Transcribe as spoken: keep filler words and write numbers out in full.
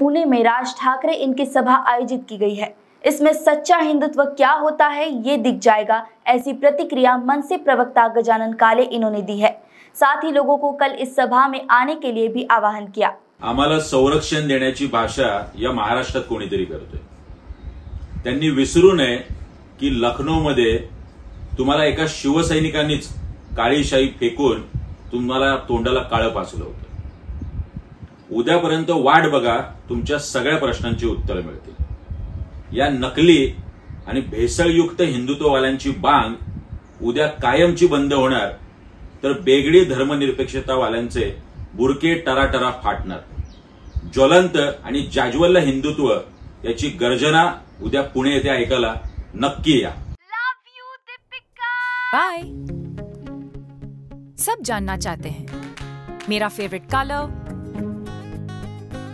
पुणे में राज ठाकरे इनकी सभा आयोजित की गई है। इसमें सच्चा हिंदुत्व क्या होता है ये दिख जाएगा, ऐसी प्रतिक्रिया मन से प्रवक्ता गजानन काले इन्होंने दी है। साथ ही लोगों को कल इस सभा में आने के लिए भी आवाहन किया। आम्हाला संरक्षण देण्याची भाषा या महाराष्ट्रात कोणीतरी करतोय, त्यांनी विसरू नये की लखनऊ मध्ये तुम्हाला एका शिवसैनिकांनीच काळीशाही फेकून तुम्हाला तोंडाला काळे पासलं होतं। उद्यापर्यंत वाट बघा, तुमच्या सगळ्या प्रश्नांची उत्तरे मिळतील। या नकली आणि भेसळयुक्त हिंदुत्ववाल्यांची बांग उद्या कायमची बंद होणार, तर बेगडी धर्मनिरपेक्षतावाल्यांचे बुरके टराटरा फाटणार। ज्वलंत आणि जाज्वल्य हिंदुत्व याची गर्जना उद्या पुणे येथे ऐकायला नक्की या। बाय। सब जानना चाहते हैं मेरा फेवरेट कलर,